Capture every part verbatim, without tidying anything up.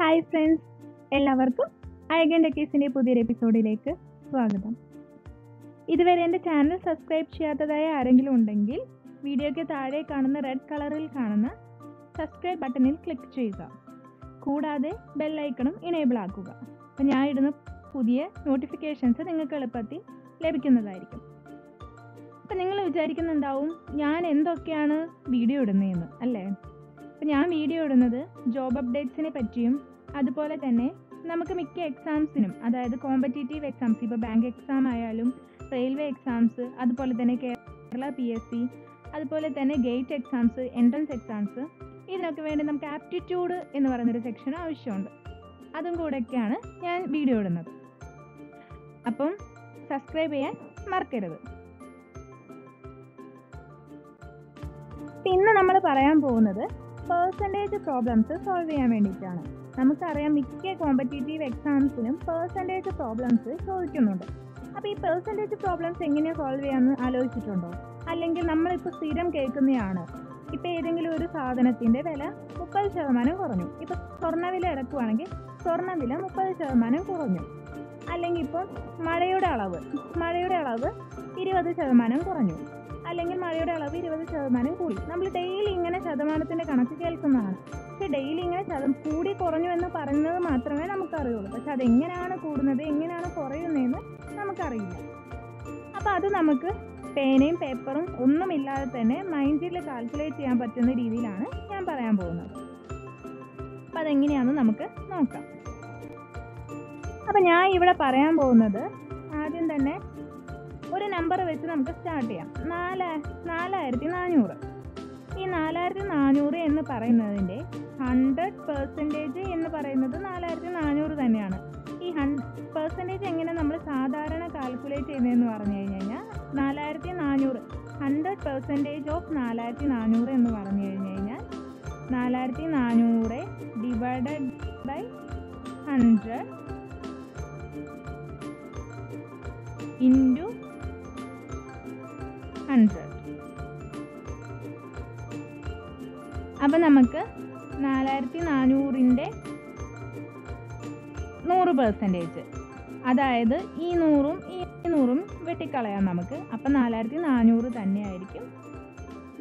Hi friends, എല്ലാവർക്കും ഐഗൻ്റെ കേസിൻ്റെ പുതിയൊരു എപ്പിസോഡിലേക്ക് സ്വാഗതം. ഇതുവരെ എൻ്റെ ചാനൽ സബ്സ്ക്രൈബ് ചെയ്യാത്തതായ ആരെങ്കിലും ഉണ്ടെങ്കിൽ വീഡിയോയ്ക്ക് താഴെ കാണുന്ന റെഡ് കളറിൽ കാണുന്ന സബ്സ്ക്രൈബ് ബട്ടണിൽ ക്ലിക്ക് ചെയ്യുക. കൂടാതെ ബെല്ലൈക്കണും ഇനേബിൾ ആക്കുക. അപ്പോൾ ഞാൻ ഇടുന്ന പുതിയ നോട്ടിഫിക്കേഷൻസ് നിങ്ങൾക്ക് എളുപ്പത്തിൽ ലഭിക്കുന്നതായിരിക്കും. അപ്പം നിങ്ങൾ വിചാരിക്കുന്നുണ്ടാവും ഞാൻ എന്തൊക്കെയാണ് വീഡിയോ ഇടുന്നതെന്ന്, അല്ലേ? അപ്പം ഞാൻ വീഡിയോ ഇടുന്നത് ജോബ് അപ്ഡേറ്റ്സിനെ പറ്റിയും അതുപോലെ തന്നെ നമുക്ക് മിക്ക എക്സാംസിനും, അതായത് കോമ്പറ്റേറ്റീവ് എക്സാംസ്, ഇപ്പോൾ ബാങ്ക് എക്സാം ആയാലും റെയിൽവേ എക്സാംസ്, അതുപോലെ തന്നെ കേരള പി എസ് സി, അതുപോലെ തന്നെ ഗേറ്റ് എക്സാംസ്, എൻട്രൻസ് എക്സാംസ്, ഇതിനൊക്കെ വേണ്ടി നമുക്ക് ആപ്റ്റിറ്റ്യൂഡ് എന്ന് പറയുന്നൊരു സെക്ഷൻ ആവശ്യമുണ്ട്. അതും കൂടെയൊക്കെയാണ് ഞാൻ വീഡിയോ ഇടുന്നത്. അപ്പം സബ്സ്ക്രൈബ് ചെയ്യാൻ മറക്കരുത്. ഇന്ന് നമ്മൾ പറയാൻ പോകുന്നത് പേഴ്സൻറ്റേജ് പ്രോബ്ലംസ് സോൾവ് ചെയ്യാൻ വേണ്ടിയിട്ടാണ്. നമുക്കറിയാം മിക്ക കോമ്പറ്റേറ്റീവ് എക്സാംസിനും പേഴ്സൻറ്റേജ് പ്രോബ്ലംസ് ചോദിക്കുന്നുണ്ട്. അപ്പോൾ ഈ പേഴ്സൻറ്റേജ് പ്രോബ്ലംസ് എങ്ങനെയാണ് സോൾവ് ചെയ്യാമെന്ന് ആലോചിച്ചിട്ടുണ്ടോ? അല്ലെങ്കിൽ നമ്മളിപ്പോൾ സ്ഥിരം കേൾക്കുന്നതാണ്, ഇപ്പോൾ ഏതെങ്കിലും ഒരു സാധനത്തിൻ്റെ വില മുപ്പത് ശതമാനം കുറഞ്ഞു. ഇപ്പോൾ സ്വർണ്ണവില ഇറക്കുവാണെങ്കിൽ സ്വർണ്ണവില മുപ്പത് ശതമാനം കുറഞ്ഞു. അല്ലെങ്കിൽ ഇപ്പോൾ മഴയുടെ അളവ് മഴയുടെ അളവ് ഇരുപത് ശതമാനം കുറഞ്ഞു, അല്ലെങ്കിൽ മഴയുടെ അളവ് ഇരുപത് ശതമാനം കൂടി. നമ്മൾ ഡെയിലി ഇങ്ങനെ ശതമാനത്തിൻ്റെ കണക്ക് കേൾക്കുന്നതാണ്. പക്ഷേ ഡെയിലി ഇങ്ങനെ ശതം കൂടി കുറഞ്ഞു എന്ന് പറയുന്നത് മാത്രമേ നമുക്കറിയുള്ളൂ. പക്ഷെ അതെങ്ങനെയാണ് കൂടുന്നത്, എങ്ങനെയാണ് കുറയുന്നതെന്ന് നമുക്കറിയില്ല. അപ്പോൾ അത് നമുക്ക് പേനയും പേപ്പറും ഒന്നുമില്ലാതെ തന്നെ മൈൻഡിൽ കാൽക്കുലേറ്റ് ചെയ്യാൻ പറ്റുന്ന രീതിയിലാണ് ഞാൻ പറയാൻ പോകുന്നത്. അപ്പോൾ അതെങ്ങനെയാണെന്ന് നമുക്ക് നോക്കാം. അപ്പോൾ ഞാൻ ഇവിടെ പറയാൻ പോകുന്നത്, ആദ്യം തന്നെ ഒരു നമ്പർ വെച്ച് നമുക്ക് സ്റ്റാർട്ട് ചെയ്യാം. നാല് നാലായിരത്തി നാനൂറ് ഈ നാലായിരത്തി നാനൂറ് എന്ന് പറയുന്നതിൻ്റെ ഹൺഡ്രഡ് പെർസെൻറ്റേജ് എന്ന് പറയുന്നത് നാലായിരത്തി നാനൂറ് തന്നെയാണ്. ഈ ഹൺഡ്രഡ് പെർസെൻറ്റേജ് എങ്ങനെ നമ്മൾ സാധാരണ കാൽക്കുലേറ്റ് ചെയ്യുന്നതെന്ന് പറഞ്ഞു കഴിഞ്ഞ് കഴിഞ്ഞാൽ, നാലായിരത്തി നാനൂറ് ഹൺഡ്രഡ് പെർസെൻറ്റേജ് ഓഫ് നാലായിരത്തി നാനൂറ് എന്ന് പറഞ്ഞു കഴിഞ്ഞ് കഴിഞ്ഞാൽ, നാലായിരത്തി നാനൂറ് divided by hundred into hundred. അപ്പം നമുക്ക് നാലായിരത്തി നാനൂറിൻ്റെ നൂറ് പെർസെൻറ്റേജ്, അതായത് ഈ നൂറും ഈ നൂറും വെട്ടിക്കളയാം നമുക്ക്. അപ്പം നാലായിരത്തി നാനൂറ് തന്നെയായിരിക്കും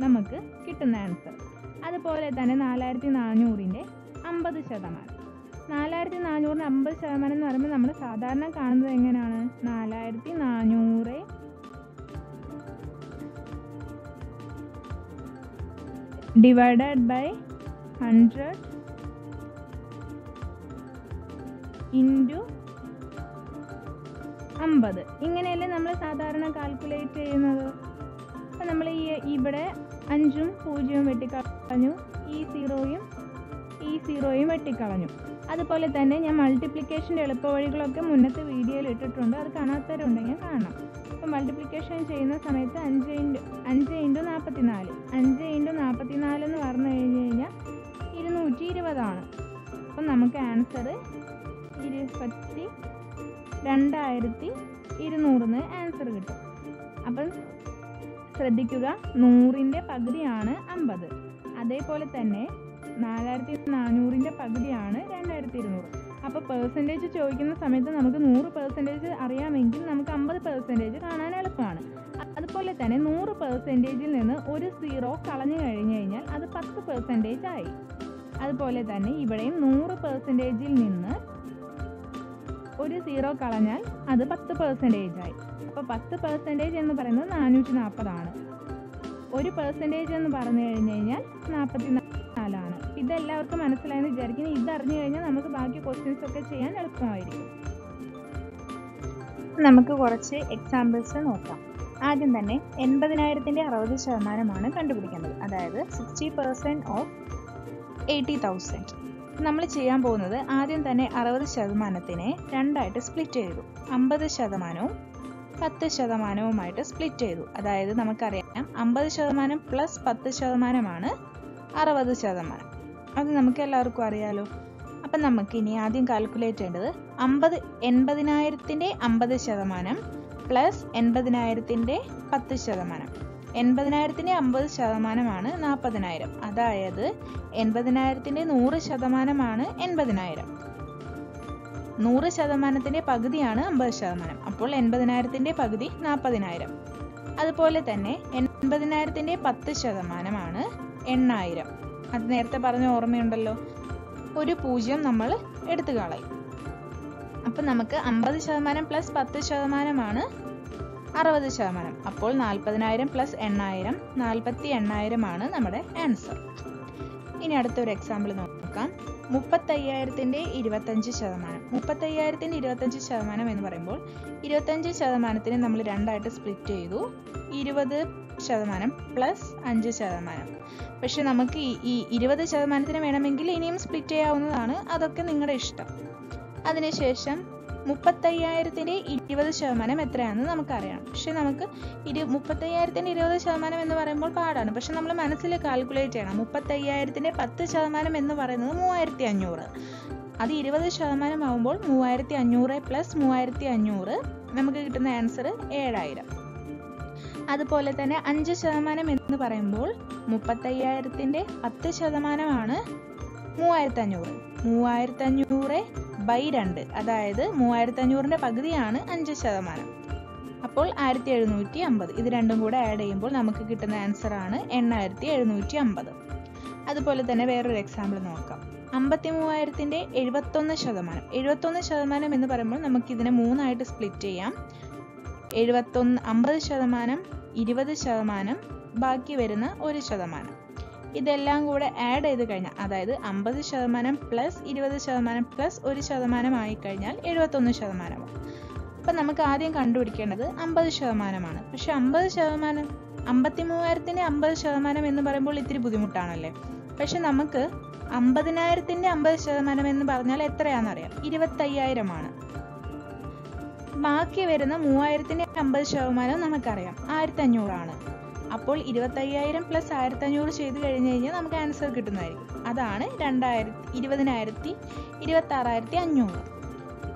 നമുക്ക് കിട്ടുന്ന ആൻസർ. അതുപോലെ തന്നെ നാലായിരത്തി നാനൂറിൻ്റെ അമ്പത് ശതമാനം. നാലായിരത്തി നാനൂറിന് അമ്പത് ശതമാനം എന്ന് പറയുമ്പോൾ നമ്മൾ സാധാരണ കാണുന്നത് എങ്ങനെയാണ്? നാലായിരത്തി നാനൂറ് ഡിവൈഡഡ് ബൈ ഹൺഡ്രഡ് ഇൻറ്റു അമ്പത്. ഇങ്ങനെയല്ലേ നമ്മൾ സാധാരണ കാൽക്കുലേറ്റ് ചെയ്യുന്നത്. അപ്പം നമ്മൾ ഈ ഇവിടെ അഞ്ചും പൂജ്യവും വെട്ടിക്കളഞ്ഞു, ഈ സീറോയും ഈ സീറോയും വെട്ടിക്കളഞ്ഞു. അതുപോലെ തന്നെ ഞാൻ മൾട്ടിപ്ലിക്കേഷൻ്റെ എളുപ്പവഴികളൊക്കെ മുന്നത്തെ വീഡിയോയിൽ ഇട്ടിട്ടുണ്ട്. അത് കാണാത്തവരുണ്ടെങ്കിൽ കാണാം. അപ്പോൾ മൾട്ടിപ്ലിക്കേഷൻ ചെയ്യുന്ന സമയത്ത് അഞ്ച് ഇൻറ്റു അഞ്ച് ഇൻറ്റു നാൽപ്പത്തി നാല് അഞ്ച് ഇൻറ്റു നാൽപ്പത്തി നാല് എന്ന് പറഞ്ഞു കഴിഞ്ഞ് കഴിഞ്ഞാൽ ഇരുന്നൂറ്റി ഇരുപതാണ്. അപ്പം നമുക്ക് ആൻസർ ഇരുപത്തി രണ്ടായിരത്തി ഇരുന്നൂറിന് ആൻസർ കിട്ടും. അപ്പം ശ്രദ്ധിക്കുക, നൂറിൻ്റെ പകുതിയാണ് അമ്പത്. അതേപോലെ തന്നെ നാലായിരത്തി നാനൂറിൻ്റെ പകുതിയാണ് രണ്ടായിരത്തി ഇരുന്നൂറ്. അപ്പോൾ പെർസെൻറ്റേജ് ചോദിക്കുന്ന സമയത്ത് നമുക്ക് നൂറ് പെർസെൻറ്റേജ് അറിയാമെങ്കിൽ നമുക്ക് അമ്പത് പെർസെൻറ്റേജ് കാണാൻ എളുപ്പമാണ്. അതുപോലെ തന്നെ നൂറ് പെർസെൻറ്റേജിൽ നിന്ന് ഒരു സീറോ കളഞ്ഞു കഴിഞ്ഞ് കഴിഞ്ഞാൽ അത് പത്ത് പെർസെൻറ്റേജ് ആയി. അതുപോലെ തന്നെ ഇവിടെയും നൂറ് പെർസെൻറ്റേജിൽ നിന്ന് ഒരു സീറോ കളഞ്ഞാൽ അത് പത്ത് പെർസെൻറ്റേജ് ആയി. അപ്പോൾ പത്ത് പെർസെൻറ്റേജ് എന്ന് പറയുന്നത് നാനൂറ്റി നാൽപ്പതാണ്. ഒരു പെർസെൻറ്റേജ് എന്ന് പറഞ്ഞു കഴിഞ്ഞ് കഴിഞ്ഞാൽ നാൽപ്പത്തി നാലാണ്. ഇതെല്ലാവർക്കും മനസ്സിലായെന്ന് വിചാരിക്കുന്നു. ഇതറിഞ്ഞു കഴിഞ്ഞാൽ നമുക്ക് ബാക്കി ക്വസ്റ്റ്യൻസ് ഒക്കെ ചെയ്യാൻ എളുപ്പമായിരിക്കും. നമുക്ക് കുറച്ച് എക്സാമ്പിൾസ് നോക്കാം. ആദ്യം തന്നെ എൺപതിനായിരത്തിൻ്റെ അറുപത് ശതമാനമാണ് കണ്ടുപിടിക്കുന്നത്, അതായത് sixty percent of eighty thousand. നമ്മൾ ചെയ്യാൻ പോകുന്നത്, ആദ്യം തന്നെ അറുപത് ശതമാനത്തിനെ രണ്ടായിട്ട് സ്പ്ലിറ്റ് ചെയ്തു. അമ്പത് ശതമാനവും പത്ത് ശതമാനവുമായിട്ട് സ്പ്ലിറ്റ് ചെയ്തു. അതായത് നമുക്കറിയാം അമ്പത് ശതമാനം പ്ലസ് പത്ത് ശതമാനമാണ് അറുപത് ശതമാനം. അത് നമുക്ക് എല്ലാവർക്കും അറിയാലോ. അപ്പം നമുക്കിനി ആദ്യം കാൽക്കുലേറ്റ് ചെയ്യേണ്ടത് അമ്പത് എൺപതിനായിരത്തിൻ്റെ അമ്പത് ശതമാനം പ്ലസ് എൺപതിനായിരത്തിൻ്റെ പത്ത് ശതമാനം. എൺപതിനായിരത്തിൻ്റെ അമ്പത് ശതമാനമാണ് നാൽപ്പതിനായിരം. അതായത് എൺപതിനായിരത്തിൻ്റെ നൂറ് ശതമാനമാണ് എൺപതിനായിരം. നൂറ് ശതമാനത്തിൻ്റെ പകുതിയാണ് അമ്പത് ശതമാനം. അപ്പോൾ എൺപതിനായിരത്തിൻ്റെ പകുതി നാൽപ്പതിനായിരം. അതുപോലെ തന്നെ എൺപതിനായിരത്തിൻ്റെ പത്ത് ശതമാനമാണ് എണ്ണായിരം. അത് നേരത്തെ പറഞ്ഞ ഓർമ്മയുണ്ടല്ലോ, ഒരു പൂജ്യം നമ്മൾ എടുത്തു കളയും. അപ്പം നമുക്ക് അമ്പത് ശതമാനം പ്ലസ് പത്ത് ശതമാനമാണ് അറുപത് ശതമാനം. അപ്പോൾ നാൽപ്പതിനായിരം പ്ലസ് എണ്ണായിരം നാൽപ്പത്തി എണ്ണായിരമാണ് നമ്മുടെ ആൻസർ. ഇനി അടുത്തൊരു എക്സാമ്പിൾ നോക്കാം. മുപ്പത്തയ്യായിരത്തിൻ്റെ ഇരുപത്തഞ്ച് ശതമാനം. മുപ്പത്തയ്യായിരത്തിൻ്റെ ഇരുപത്തഞ്ച് ശതമാനം എന്ന് പറയുമ്പോൾ ഇരുപത്തഞ്ച് ശതമാനത്തിന് നമ്മൾ രണ്ടായിട്ട് സ്പ്ലിറ്റ് ചെയ്തു. ഇരുപത് ശതമാനം പ്ലസ് അഞ്ച് ശതമാനം. പക്ഷെ നമുക്ക് ഈ ഇരുപത് ശതമാനത്തിന് വേണമെങ്കിൽ ഇനിയും സ്പ്ലിറ്റ് ചെയ്യാവുന്നതാണ്, അതൊക്കെ നിങ്ങളുടെ ഇഷ്ടം. അതിനുശേഷം മുപ്പത്തയ്യായിരത്തിൻ്റെ ഇരുപത് ശതമാനം എത്രയാണെന്ന് നമുക്കറിയാം. പക്ഷെ നമുക്ക് ഇരു മുപ്പത്തയ്യായിരത്തിൻ്റെ ഇരുപത് ശതമാനം എന്ന് പറയുമ്പോൾ പാടാണ്. പക്ഷെ നമ്മൾ മനസ്സിൽ കാൽക്കുലേറ്റ് ചെയ്യണം. മുപ്പത്തയ്യായിരത്തിൻ്റെ പത്ത് ശതമാനം എന്ന് പറയുന്നത് മൂവായിരത്തി അഞ്ഞൂറ്. അത് ഇരുപത് ശതമാനം ആകുമ്പോൾ മൂവായിരത്തി അഞ്ഞൂറ് പ്ലസ് മൂവായിരത്തി അഞ്ഞൂറ്, നമുക്ക് കിട്ടുന്ന ആൻസർ ഏഴായിരം. അതുപോലെ തന്നെ അഞ്ച് ശതമാനം എന്ന് പറയുമ്പോൾ മുപ്പത്തയ്യായിരത്തിൻ്റെ പത്ത് ശതമാനമാണ് മൂവായിരത്തി അഞ്ഞൂറ്. മൂവായിരത്തി അഞ്ഞൂറ് ബൈ രണ്ട്, അതായത് മൂവായിരത്തി അഞ്ഞൂറിൻ്റെ പകുതിയാണ് അഞ്ച് ശതമാനം. അപ്പോൾ ആയിരത്തി എഴുന്നൂറ്റി അമ്പത്. ഇത് രണ്ടും കൂടെ ആഡ് ചെയ്യുമ്പോൾ നമുക്ക് കിട്ടുന്ന ആൻസറാണ് എണ്ണായിരത്തി എഴുന്നൂറ്റി അമ്പത്. അതുപോലെ തന്നെ വേറൊരു എക്സാമ്പിൾ നോക്കാം. അമ്പത്തി മൂവായിരത്തിൻ്റെ എഴുപത്തൊന്ന് ശതമാനം. എഴുപത്തൊന്ന് ശതമാനം എന്ന് പറയുമ്പോൾ നമുക്കിതിനെ മൂന്നായിട്ട് സ്പ്ലിറ്റ് ചെയ്യാം. എഴുപത്തൊന്ന് അമ്പത് ശതമാനം, ഇരുപത് ശതമാനം, ബാക്കി വരുന്ന ഒരു ശതമാനം. ഇതെല്ലാം കൂടെ ആഡ് ചെയ്ത് കഴിഞ്ഞാൽ, അതായത് അമ്പത് ശതമാനം പ്ലസ് ഇരുപത് ശതമാനം പ്ലസ് ഒരു ശതമാനം ആയിക്കഴിഞ്ഞാൽ എഴുപത്തൊന്ന് ശതമാനമാണ്. അപ്പം നമുക്ക് ആദ്യം കണ്ടുപിടിക്കേണ്ടത് അമ്പത് ശതമാനമാണ്. പക്ഷെ അമ്പത് ശതമാനം അമ്പത്തി മൂവായിരത്തിൻ്റെ അമ്പത് ശതമാനം എന്ന് പറയുമ്പോൾ ഇത്തിരി ബുദ്ധിമുട്ടാണല്ലേ. പക്ഷെ നമുക്ക് അമ്പതിനായിരത്തിൻ്റെ അമ്പത് ശതമാനം എന്ന് പറഞ്ഞാൽ എത്രയാണെന്നറിയാം, ഇരുപത്തയ്യായിരമാണ്. ബാക്കി വരുന്ന മൂവായിരത്തിൻ്റെ അമ്പത് ശതമാനം നമുക്കറിയാം, ആയിരത്തി അഞ്ഞൂറാണ്. അപ്പോൾ ഇരുപത്തയ്യായിരം പ്ലസ് ആയിരത്തി അഞ്ഞൂറ് ചെയ്ത് കഴിഞ്ഞ് കഴിഞ്ഞാൽ നമുക്ക് ആൻസർ കിട്ടുന്നതായിരിക്കും. അതാണ് രണ്ടായിരത്തി ഇരുപതിനായിരത്തി ഇരുപത്തി ആറായിരത്തി അഞ്ഞൂറ്.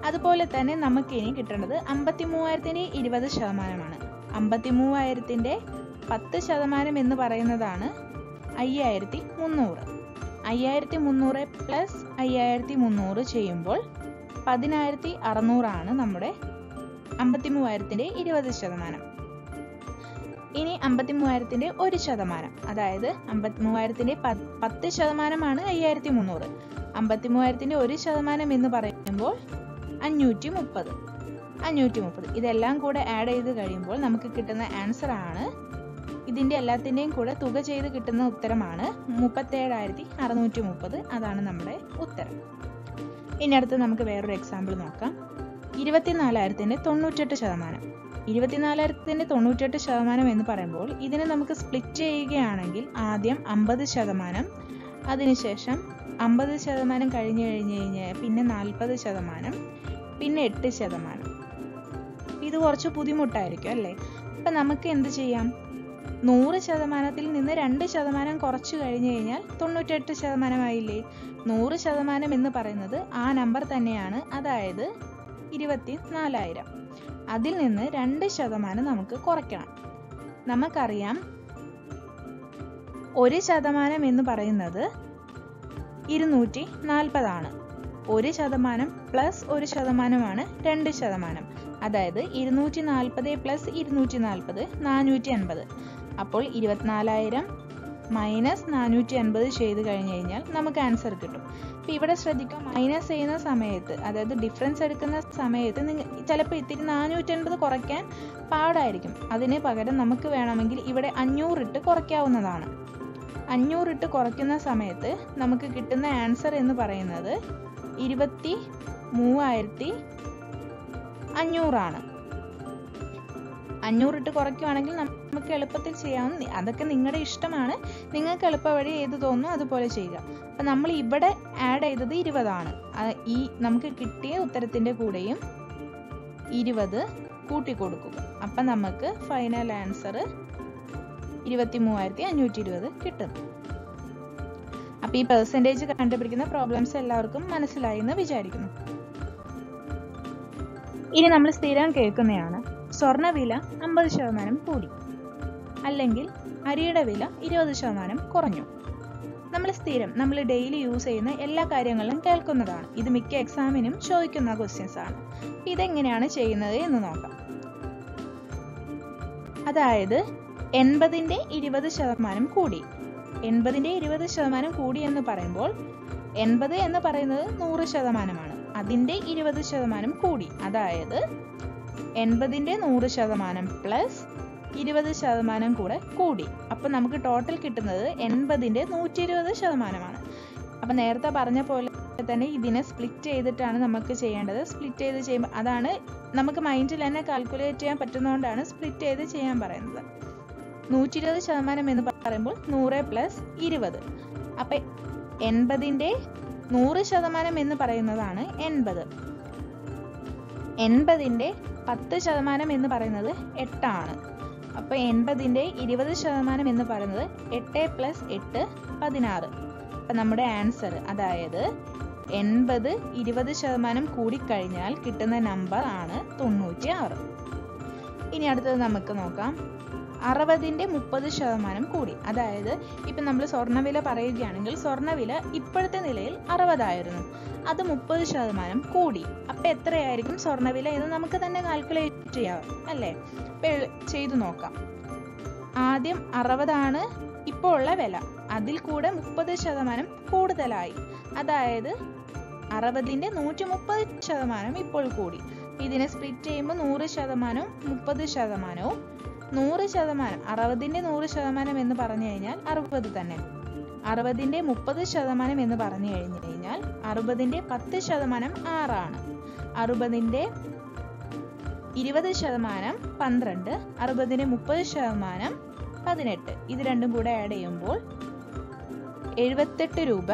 അതുപോലെ തന്നെ നമുക്കിനി കിട്ടേണ്ടത് അമ്പത്തി മൂവായിരത്തിൻ്റെ ഇരുപത് ശതമാനമാണ്. അമ്പത്തി മൂവായിരത്തിൻ്റെ പത്ത് ശതമാനം എന്ന് പറയുന്നതാണ് അയ്യായിരത്തി മുന്നൂറ്. അയ്യായിരത്തി മുന്നൂറ് പ്ലസ് അയ്യായിരത്തി മുന്നൂറ് ചെയ്യുമ്പോൾ പതിനായിരത്തി അറുന്നൂറാണ് നമ്മുടെ അമ്പത്തി മൂവായിരത്തിൻ്റെ ഇരുപത് ശതമാനം. ഇനി അമ്പത്തി മൂവായിരത്തിൻ്റെ ഒരു ശതമാനം, അതായത് അമ്പത്തി മൂവായിരത്തിൻ്റെ പത്ത് ശതമാനമാണ് അയ്യായിരത്തി മുന്നൂറ്. അമ്പത്തി മൂവായിരത്തിൻ്റെ ഒരു ശതമാനം എന്ന് പറയുമ്പോൾ അഞ്ഞൂറ്റി മുപ്പത്. അഞ്ഞൂറ്റി മുപ്പത് ഇതെല്ലാം കൂടെ ആഡ് ചെയ്ത് കഴിയുമ്പോൾ നമുക്ക് കിട്ടുന്ന ആൻസർ ആണ്, ഇതിൻ്റെ എല്ലാത്തിൻ്റെയും കൂടെ തുക ചെയ്ത് കിട്ടുന്ന ഉത്തരമാണ് മുപ്പത്തേഴായിരത്തി അറുന്നൂറ്റി മുപ്പത്. അതാണ് നമ്മുടെ ഉത്തരം. ഇനി അടുത്ത് നമുക്ക് വേറൊരു എക്സാമ്പിൾ നോക്കാം. ഇരുപത്തിനാലായിരത്തിൻ്റെ തൊണ്ണൂറ്റെട്ട് ശതമാനം. ഇരുപത്തിനാലായിരത്തിൻ്റെ തൊണ്ണൂറ്റെട്ട് ശതമാനം എന്ന് പറയുമ്പോൾ ഇതിനെ നമുക്ക് സ്പ്ലിറ്റ് ചെയ്യുകയാണെങ്കിൽ ആദ്യം അമ്പത് ശതമാനം, അതിനുശേഷം അമ്പത് ശതമാനം കഴിഞ്ഞ് കഴിഞ്ഞ് കഴിഞ്ഞാൽ പിന്നെ നാൽപ്പത് ശതമാനം, പിന്നെ എട്ട് ശതമാനം. ഇത് കുറച്ച് ബുദ്ധിമുട്ടായിരിക്കും അല്ലേ. അപ്പം നമുക്ക് എന്ത് ചെയ്യാം, നൂറ് ശതമാനത്തിൽ നിന്ന് രണ്ട് ശതമാനം കുറച്ച് കഴിഞ്ഞ് കഴിഞ്ഞാൽ തൊണ്ണൂറ്റെട്ട് ശതമാനമായില്ലേ. നൂറ് ശതമാനം എന്ന് പറയുന്നത് ആ നമ്പർ തന്നെയാണ്, അതായത് ഇരുപത്തിനാലായിരം. അതിൽ നിന്ന് രണ്ട് ശതമാനം നമുക്ക് കുറയ്ക്കണം. നമുക്കറിയാം ഒരു ശതമാനം എന്ന് പറയുന്നത് ഇരുന്നൂറ്റി നാൽപ്പതാണ്. ഒരു ശതമാനം പ്ലസ് ഒരു ശതമാനമാണ് രണ്ട് ശതമാനം. അതായത് ഇരുന്നൂറ്റി നാൽപ്പത് പ്ലസ് ഇരുന്നൂറ്റി നാൽപ്പത് നാനൂറ്റി അൻപത്. അപ്പോൾ ഇരുപത്തിനാലായിരം മൈനസ് നാനൂറ്റി അൻപത് ചെയ്ത് കഴിഞ്ഞ് കഴിഞ്ഞാൽ നമുക്ക് ആൻസർ കിട്ടും. അപ്പോൾ ഇവിടെ ശ്രദ്ധിക്കാം, മൈനസ് ചെയ്യുന്ന സമയത്ത്, അതായത് ഡിഫറൻസ് എടുക്കുന്ന സമയത്ത് നിങ്ങൾ ചിലപ്പോൾ ഇത്തിരി നാനൂറ്റി അൻപത് കുറയ്ക്കാൻ പാടായിരിക്കും. അതിന് പകരം നമുക്ക് വേണമെങ്കിൽ ഇവിടെ അഞ്ഞൂറിട്ട് കുറയ്ക്കാവുന്നതാണ്. അഞ്ഞൂറിട്ട് കുറയ്ക്കുന്ന സമയത്ത് നമുക്ക് കിട്ടുന്ന ആൻസർ എന്ന് പറയുന്നത് ഇരുപത്തി മൂവായിരത്തി അഞ്ഞൂറാണ്. അഞ്ഞൂറിട്ട് കുറയ്ക്കുകയാണെങ്കിൽ നമുക്ക് എളുപ്പത്തിൽ ചെയ്യാവുന്ന, അതൊക്കെ നിങ്ങളുടെ ഇഷ്ടമാണ്, നിങ്ങൾക്ക് എളുപ്പവഴി ഏത് തോന്നുന്നു അതുപോലെ ചെയ്യുക. അപ്പം നമ്മൾ ഇവിടെ ആഡ് ചെയ്തത് ഇരുപതാണ്. ഈ നമുക്ക് കിട്ടിയ ഉത്തരത്തിൻ്റെ കൂടെയും ഇരുപത് കൂട്ടിക്കൊടുക്കുക. അപ്പം നമുക്ക് ഫൈനൽ ആൻസർ ഇരുപത്തി മൂവായിരത്തി അഞ്ഞൂറ്റി ഇരുപത് കിട്ടും. അപ്പം ഈ പെർസെൻറ്റേജ് കണ്ടുപിടിക്കുന്ന പ്രോബ്ലംസ് എല്ലാവർക്കും മനസ്സിലായി എന്ന് വിചാരിക്കുന്നു. ഇനി നമ്മൾ സ്ഥിരം കേൾക്കുന്നതാണ് സ്വർണ്ണ വില അമ്പത് ശതമാനം കൂടി. അല്ലെങ്കിൽ അരിയുടെ വില ഇരുപത് ശതമാനം കുറഞ്ഞു. നമ്മൾ സ്ഥിരം നമ്മൾ ഡെയിലി യൂസ് ചെയ്യുന്ന എല്ലാ കാര്യങ്ങളിലും കേൾക്കുന്നതാണ്. ഇത് മിക്ക എക്സാമിനും ചോദിക്കുന്ന ക്വസ്റ്റ്യൻസ് ആണ്. ഇതെങ്ങനെയാണ് ചെയ്യുന്നത് എന്ന് നോക്കാം. അതായത് എൺപതിൻ്റെ ഇരുപത് ശതമാനം കൂടി. എൺപതിൻ്റെ ഇരുപത് ശതമാനം കൂടി എന്ന് പറയുമ്പോൾ എൺപത് എന്ന് പറയുന്നത് നൂറ് ശതമാനമാണ്. അതിൻ്റെ ഇരുപത് ശതമാനം കൂടി. അതായത് എൺപതിൻ്റെ നൂറ് ശതമാനം പ്ലസ് ഇരുപത് ശതമാനം കൂടെ കൂടി. അപ്പം നമുക്ക് ടോട്ടൽ കിട്ടുന്നത് എൺപതിൻ്റെ നൂറ്റി ഇരുപത് ശതമാനമാണ്. അപ്പം നേരത്തെ പറഞ്ഞ പോലെ തന്നെ ഇതിനെ സ്പ്ലിറ്റ് ചെയ്തിട്ടാണ് നമുക്ക് ചെയ്യേണ്ടത്. സ്പ്ലിറ്റ് ചെയ്ത് ചെയ്യുമ്പോൾ അതാണ് നമുക്ക് മൈൻഡിൽ തന്നെ കാൽക്കുലേറ്റ് ചെയ്യാൻ പറ്റുന്നതുകൊണ്ടാണ് സ്പ്ലിറ്റ് ചെയ്ത് ചെയ്യാൻ പറയുന്നത്. നൂറ്റി ഇരുപത് ശതമാനം എന്ന് പറയുമ്പോൾ നൂറ് പ്ലസ് ഇരുപത്. അപ്പം എൺപതിൻ്റെ നൂറ് ശതമാനം എന്ന് പറയുന്നതാണ് എൺപത്. എൺപതിൻ്റെ പത്ത് ശതമാനം എന്ന് പറയുന്നത് എട്ടാണ്. അപ്പോൾ എൺപതിൻ്റെ ഇരുപത് ശതമാനം എന്ന് പറയുന്നത് എട്ട് പ്ലസ് എട്ട് പതിനാറ്. അപ്പം നമ്മുടെ ആൻസർ, അതായത് എൺപത് ഇരുപത് ശതമാനം കൂടിക്കഴിഞ്ഞാൽ കിട്ടുന്ന നമ്പർ ആണ് തൊണ്ണൂറ്റി ആറ്. ഇനി അടുത്തത് നമുക്ക് നോക്കാം. അറുപതിൻ്റെ മുപ്പത് ശതമാനം കൂടി. അതായത് ഇപ്പം നമ്മൾ സ്വർണ്ണവില പറയുകയാണെങ്കിൽ സ്വർണ്ണവില ഇപ്പോഴത്തെ നിലയിൽ അറുപതായിരുന്നു. അത് മുപ്പത് ശതമാനം കൂടി. അപ്പം എത്രയായിരിക്കും സ്വർണ്ണവില എന്ന് നമുക്ക് തന്നെ കാൽക്കുലേറ്റ് ചെയ്യാം അല്ലേ? ചെയ്തു നോക്കാം. ആദ്യം അറുപതാണ് ഇപ്പോൾ ഉള്ള വില. അതിൽ കൂടെ മുപ്പത് ശതമാനം കൂടുതലായി. അതായത് അറുപതിൻ്റെ നൂറ്റി മുപ്പത് ശതമാനം ഇപ്പോൾ കൂടി. ഇതിനെ സ്പ്ലിറ്റ് ചെയ്യുമ്പോൾ നൂറ് ശതമാനവും മുപ്പത് ശതമാനവും. നൂറ് ശതമാനം അറുപതിൻ്റെ നൂറ് ശതമാനം എന്ന് പറഞ്ഞു കഴിഞ്ഞാൽ അറുപത് തന്നെ. അറുപതിൻ്റെ മുപ്പത് ശതമാനം എന്ന് പറഞ്ഞു കഴിഞ്ഞു കഴിഞ്ഞാൽ അറുപതിൻ്റെ പത്ത് ശതമാനം ആറാണ്. അറുപതിൻ്റെ ഇരുപത് ശതമാനം പന്ത്രണ്ട്. അറുപതിൻ്റെ മുപ്പത് ശതമാനം പതിനെട്ട്. ഇത് രണ്ടും കൂടെ ആഡ് ചെയ്യുമ്പോൾ എഴുപത്തെട്ട് രൂപ.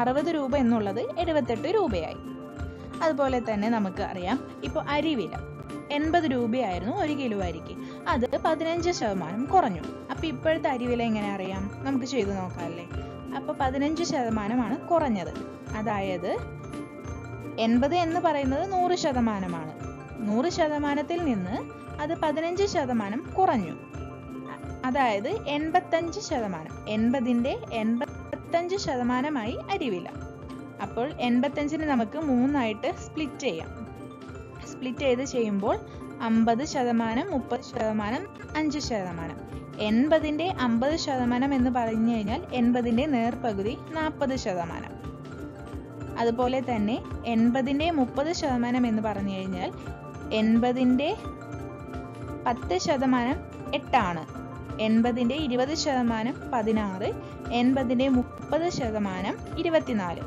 അറുപത് രൂപ എന്നുള്ളത് എഴുപത്തെട്ട് രൂപയായി. അതുപോലെ തന്നെ നമുക്ക് അറിയാം ഇപ്പോൾ അരിവില എൺപത് രൂപയായിരുന്നു ഒരു കിലോ അരിക്ക്. അത് പതിനഞ്ച് ശതമാനം കുറഞ്ഞു. അപ്പം ഇപ്പോഴത്തെ അരിവില എങ്ങനെ അറിയാം? നമുക്ക് ചെയ്തു നോക്കാം അല്ലേ? അപ്പോൾ പതിനഞ്ച് ശതമാനമാണ് കുറഞ്ഞത്. അതായത് എൺപത് എന്ന് പറയുന്നത് നൂറ് ശതമാനമാണ്. നൂറ് ശതമാനത്തിൽ നിന്ന് അത് പതിനഞ്ച് ശതമാനം കുറഞ്ഞു. അതായത് എൺപത്തഞ്ച് ശതമാനം. എൺപതിൻ്റെ എൺപത്തഞ്ച് ശതമാനമായി അരിവില. അപ്പോൾ എൺപത്തഞ്ചിന് നമുക്ക് മൂന്നായിട്ട് സ്പ്ലിറ്റ് ചെയ്യാം. സ്പ്ലിറ്റ് ചെയ്ത് ചെയ്യുമ്പോൾ അമ്പത് ശതമാനം മുപ്പത് ശതമാനം അഞ്ച് ശതമാനം. എൺപതിൻ്റെ അമ്പത് ശതമാനം എന്ന് പറഞ്ഞു കഴിഞ്ഞാൽ എൺപതിൻ്റെ നേർപകുതി നാൽപ്പത് ശതമാനം. അതുപോലെ തന്നെ എൺപതിൻ്റെ മുപ്പത് ശതമാനം എന്ന് പറഞ്ഞു കഴിഞ്ഞാൽ എൺപതിൻ്റെ പത്ത് ശതമാനം എട്ടാണ്. എൺപതിൻ്റെ ഇരുപത് ശതമാനം പതിനാറ്. എൺപതിൻ്റെ മുപ്പത് ശതമാനം ഇരുപത്തിനാല്.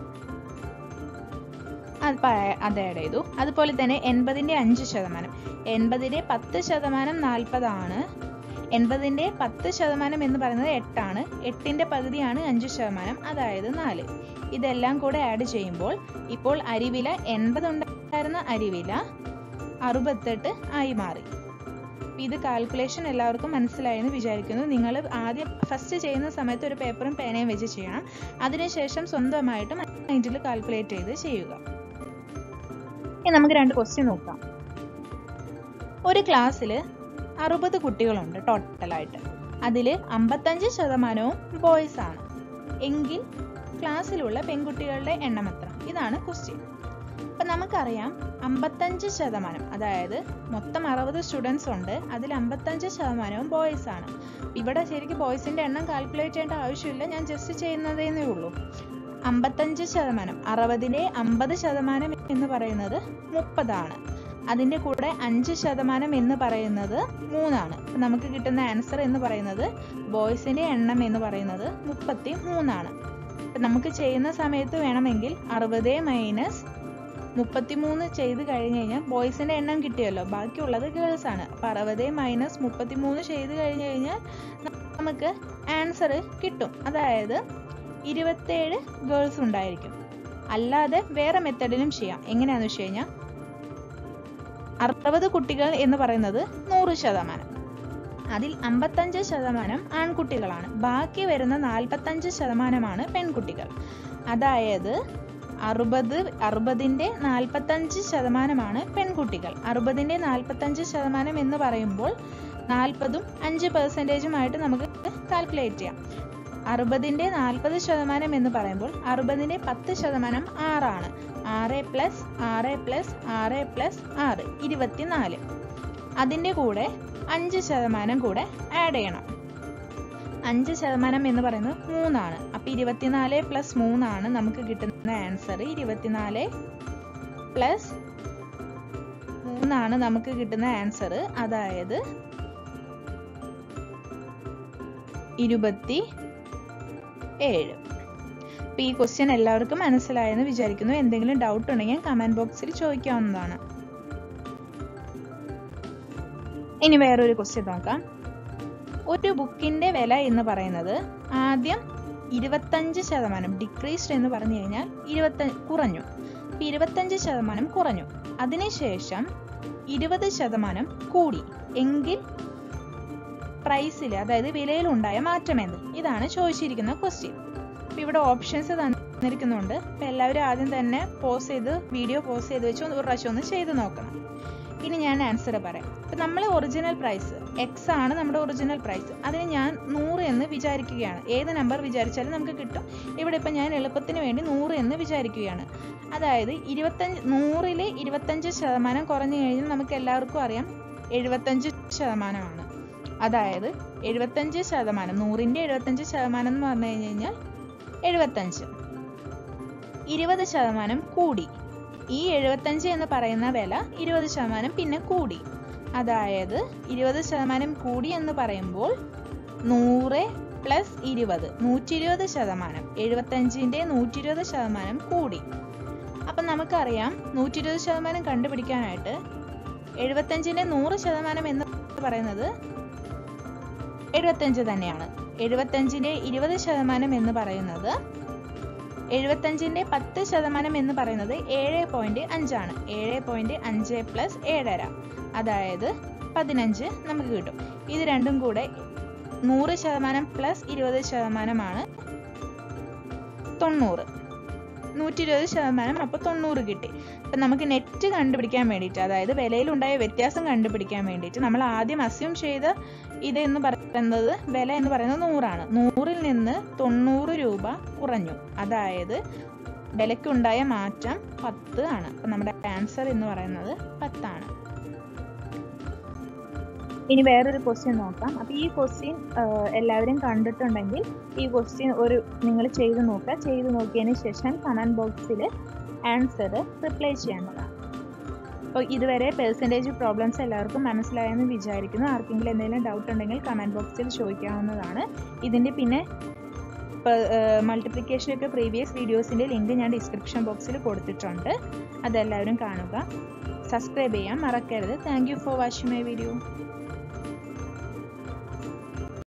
അത് അത് ആഡ് ചെയ്തു. അതുപോലെ തന്നെ എൺപതിൻ്റെ അഞ്ച് ശതമാനം. എൺപതിൻ്റെ പത്ത് ശതമാനം നാൽപ്പതാണ്. എൺപതിൻ്റെ പത്ത് ശതമാനം എന്ന് പറയുന്നത് എട്ടാണ്. എട്ടിൻ്റെ പകുതിയാണ് അഞ്ച് ശതമാനം, അതായത് നാല്. ഇതെല്ലാം കൂടെ ആഡ് ചെയ്യുമ്പോൾ ഇപ്പോൾ അരിവില എൺപത് ഉണ്ടായിരുന്ന അരിവില അറുപത്തെട്ട് ആയി മാറി. ഇത് കാൽക്കുലേഷൻ എല്ലാവർക്കും മനസ്സിലായെന്ന് വിചാരിക്കുന്നു. നിങ്ങൾ ആദ്യം ഫസ്റ്റ് ചെയ്യുന്ന സമയത്ത് ഒരു പേപ്പറും പേനയും വെച്ച് ചെയ്യണം. അതിനുശേഷം സ്വന്തമായിട്ട് മൈൻഡിൽ കാൽക്കുലേറ്റ് ചെയ്ത് ചെയ്യുക. ഇനി നമുക്ക് രണ്ട് ക്വസ്റ്റ്യൻ നോക്കാം. ഒരു ക്ലാസ്സിൽ അറുപത് കുട്ടികളുണ്ട് ടോട്ടലായിട്ട്. അതിൽ അമ്പത്തഞ്ച് ശതമാനവും ബോയ്സ് ആണ്. എങ്കിൽ ക്ലാസ്സിലുള്ള പെൺകുട്ടികളുടെ എണ്ണം എത്ര? ഇതാണ് ക്വസ്റ്റ്യൻ. അപ്പം നമുക്കറിയാം അമ്പത്തഞ്ച് ശതമാനം, അതായത് മൊത്തം അറുപത് സ്റ്റുഡൻസ് ഉണ്ട്. അതിൽ അമ്പത്തഞ്ച് ശതമാനവും ബോയ്സ് ആണ്. ഇവിടെ ശരിക്കും ബോയ്സിൻ്റെ എണ്ണം കാൽക്കുലേറ്റ് ചെയ്യേണ്ട ആവശ്യമില്ല. ഞാൻ ജസ്റ്റ് ചെയ്യുന്നതേന്നേ ഉള്ളൂ. അമ്പത്തഞ്ച് ശതമാനം, അറുപതിൻ്റെ അമ്പത് ശതമാനം എന്ന് പറയുന്നത് മുപ്പതാണ്. അതിൻ്റെ കൂടെ അഞ്ച് ശതമാനം എന്ന് പറയുന്നത് മൂന്നാണ്. നമുക്ക് കിട്ടുന്ന ആൻസർ എന്ന് പറയുന്നത് ബോയ്സിൻ്റെ എണ്ണം എന്ന് പറയുന്നത് മുപ്പത്തി മൂന്നാണ്. അപ്പം നമുക്ക് ചെയ്യുന്ന സമയത്ത് വേണമെങ്കിൽ അറുപത് മൈനസ് മുപ്പത്തി മൂന്ന് ചെയ്ത് കഴിഞ്ഞ് കഴിഞ്ഞാൽ ബോയ്സിൻ്റെ എണ്ണം കിട്ടിയല്ലോ, ബാക്കിയുള്ളത് ഗേൾസ് ആണ്. അപ്പം അറുപത് മൈനസ് മുപ്പത്തി മൂന്ന് ചെയ്ത് കഴിഞ്ഞ് കഴിഞ്ഞാൽ നമുക്ക് ആൻസർ കിട്ടും. അതായത് ഇരുപത്തേഴ് ഗേൾസ് ഉണ്ടായിരിക്കും. അല്ലാതെ വേറെ മെത്തേഡിലും ചെയ്യാം. എങ്ങനെയാണെന്ന് വെച്ച് കഴിഞ്ഞാൽ അറുപത് കുട്ടികൾ എന്ന് പറയുന്നത് നൂറ് ശതമാനം. അതിൽ അമ്പത്തഞ്ച് ശതമാനം ആൺകുട്ടികളാണ്. ബാക്കി വരുന്ന നാൽപ്പത്തഞ്ച് ശതമാനമാണ് പെൺകുട്ടികൾ. അതായത് അറുപത് അറുപതിൻ്റെ നാൽപ്പത്തഞ്ച് ശതമാനമാണ് പെൺകുട്ടികൾ. അറുപതിൻ്റെ നാൽപ്പത്തഞ്ച് ശതമാനം എന്ന് പറയുമ്പോൾ നാൽപ്പതും അഞ്ച് പെർസെൻറ്റേജുമായിട്ട് നമുക്ക് കാൽക്കുലേറ്റ് ചെയ്യാം. അറുപതിൻ്റെ നാൽപ്പത് ശതമാനം എന്ന് പറയുമ്പോൾ അറുപതിൻ്റെ പത്ത് ശതമാനം ആറാണ്. ആറ് പ്ലസ് ആറ് പ്ലസ് ആറ് പ്ലസ് ആറ് ഇരുപത്തിനാല്. അതിൻ്റെ കൂടെ അഞ്ച് ശതമാനം കൂടെ ആഡ് ചെയ്യണം. അഞ്ച് ശതമാനം എന്ന് പറയുന്നത് മൂന്നാണ്. അപ്പം ഇരുപത്തിനാല് പ്ലസ് മൂന്നാണ് നമുക്ക് കിട്ടുന്ന ആൻസർ. ഇരുപത്തിനാല് പ്ലസ് മൂന്നാണ് നമുക്ക് കിട്ടുന്ന ആൻസർ. അതായത് ഇരുപത്തി ഏഴ്. അപ്പം ഈ ക്വസ്റ്റ്യൻ എല്ലാവർക്കും മനസ്സിലായെന്ന് വിചാരിക്കുന്നു. എന്തെങ്കിലും ഡൗട്ട് ഉണ്ടെങ്കിൽ കമൻറ്റ് ബോക്സിൽ ചോദിക്കാവുന്നതാണ്. ഇനി വേറൊരു ക്വസ്റ്റ്യൻ നോക്കാം. ഒരു ബുക്കിൻ്റെ വില എന്ന് പറയുന്നത് ആദ്യം ഇരുപത്തഞ്ച് ശതമാനം ഡിക്രീസ്ഡ് എന്ന് പറഞ്ഞു കഴിഞ്ഞാൽ ഇരുപത്തഞ്ച് കുറഞ്ഞു. അപ്പം ഇരുപത്തഞ്ച് ശതമാനം കുറഞ്ഞു. അതിനുശേഷം ഇരുപത് ശതമാനം കൂടി എങ്കിൽ പ്രൈസിൽ, അതായത് വിലയിലുണ്ടായ മാറ്റം എന്ത്? ഇതാണ് ചോദിച്ചിരിക്കുന്ന ക്വസ്റ്റ്യൻ. അപ്പം ഇവിടെ ഓപ്ഷൻസ് തന്നിരിക്കുന്നുണ്ട്. അപ്പം എല്ലാവരും ആദ്യം തന്നെ പോസ് ചെയ്ത് വീഡിയോ പോസ് ചെയ്ത് വെച്ച് ഒരു പ്രാവശ്യം ഒന്ന് ചെയ്ത് നോക്കണം. ഇനി ഞാൻ ആൻസർ പറയാം. അപ്പം നമ്മൾ ഒറിജിനൽ പ്രൈസ് എക്സ് ആണ് നമ്മുടെ ഒറിജിനൽ പ്രൈസ്. അതിന് ഞാൻ നൂറ് എന്ന് വിചാരിക്കുകയാണ്. ഏത് നമ്പർ വിചാരിച്ചാലും നമുക്ക് കിട്ടും. ഇവിടെ ഇപ്പം ഞാൻ എളുപ്പത്തിന് വേണ്ടി നൂറ് എന്ന് വിചാരിക്കുകയാണ്. അതായത് ഇരുപത്തഞ്ച് നൂറിൽ ഇരുപത്തഞ്ച് ശതമാനം കുറഞ്ഞു കഴിഞ്ഞാൽ നമുക്ക് എല്ലാവർക്കും അറിയാം എഴുപത്തഞ്ച് ശതമാനമാണ്. അതായത് എഴുപത്തഞ്ച് ശതമാനം നൂറിൻ്റെ എഴുപത്തഞ്ച് ശതമാനം എന്ന് പറഞ്ഞു കഴിഞ്ഞ് കഴിഞ്ഞാൽ എഴുപത്തഞ്ച്. ഇരുപത് ശതമാനം കൂടി. ഈ എഴുപത്തഞ്ച് എന്ന് പറയുന്ന വില ഇരുപത് ശതമാനം പിന്നെ കൂടി. അതായത് ഇരുപത് ശതമാനം കൂടി എന്ന് പറയുമ്പോൾ നൂറ് പ്ലസ് ഇരുപത് നൂറ്റി ഇരുപത് ശതമാനം. എഴുപത്തഞ്ചിൻ്റെ നൂറ്റി ഇരുപത് ശതമാനം കൂടി. അപ്പം നമുക്കറിയാം നൂറ്റി ഇരുപത് ശതമാനം കണ്ടുപിടിക്കാനായിട്ട് എഴുപത്തഞ്ചിൻ്റെ നൂറ് ശതമാനം എന്ന് പറയുന്നത് എഴുപത്തഞ്ച് തന്നെയാണ്. എഴുപത്തഞ്ചിൻ്റെ ഇരുപത് ശതമാനം എന്ന് പറയുന്നത് എഴുപത്തഞ്ചിൻ്റെ പത്ത് ശതമാനം എന്ന് പറയുന്നത് ഏഴ് പോയിൻറ്റ് അഞ്ചാണ്. ഏഴ് പോയിൻറ്റ് അഞ്ച് പ്ലസ് ഏഴര, അതായത് പതിനഞ്ച് നമുക്ക് കിട്ടും. ഇത് രണ്ടും കൂടെ നൂറ് ശതമാനം പ്ലസ് ഇരുപത് ശതമാനമാണ് തൊണ്ണൂറ്. നൂറ്റി ഇരുപത് ശതമാനം അപ്പോൾ തൊണ്ണൂറ് കിട്ടി. അപ്പം നമുക്ക് നെറ്റ് കണ്ടുപിടിക്കാൻ വേണ്ടിയിട്ട്, അതായത് വിലയിലുണ്ടായ വ്യത്യാസം കണ്ടുപിടിക്കാൻ വേണ്ടിയിട്ട് നമ്മൾ ആദ്യം അസ്യൂം ചെയ്ത ഇതെന്ന് പറയുന്നത് വില എന്ന് പറയുന്നത് നൂറാണ്. നൂറിൽ നിന്ന് തൊണ്ണൂറ് രൂപ കുറഞ്ഞു. അതായത് വിലയ്ക്കുണ്ടായ മാറ്റം പത്ത് ആണ്. അപ്പം നമ്മുടെ ആൻസർ എന്ന് പറയുന്നത് പത്താണ്. ഇനി വേറൊരു ക്വസ്റ്റ്യൻ നോക്കാം. അപ്പോൾ ഈ ക്വസ്റ്റ്യൻ എല്ലാവരും കണ്ടിട്ടുണ്ടെങ്കിൽ ഈ ക്വസ്റ്റ്യൻ ഒരു നിങ്ങൾ ചെയ്ത് നോക്കുക. ചെയ്ത് നോക്കിയതിന് ശേഷം കമൻറ്റ് ബോക്സിൽ ആൻസർ റിപ്ലൈ ചെയ്യേണ്ടതാണ്. അപ്പോൾ ഇതുവരെ പെർസെൻറ്റേജ് പ്രോബ്ലംസ് എല്ലാവർക്കും മനസ്സിലായെന്ന് വിചാരിക്കുന്നു. ആർക്കെങ്കിലും എന്തെങ്കിലും ഡൗട്ട് ഉണ്ടെങ്കിൽ കമൻറ്റ് ബോക്സിൽ ചോദിക്കാവുന്നതാണ്. ഇതിൻ്റെ പിന്നെ മൾട്ടിപ്ലിക്കേഷനൊക്കെ പ്രീവിയസ് വീഡിയോസിൻ്റെ ലിങ്ക് ഞാൻ ഡിസ്ക്രിപ്ഷൻ ബോക്സിൽ കൊടുത്തിട്ടുണ്ട്. അതെല്ലാവരും കാണുക. സബ്സ്ക്രൈബ് ചെയ്യാൻ മറക്കരുത്. Thank you for watching my video.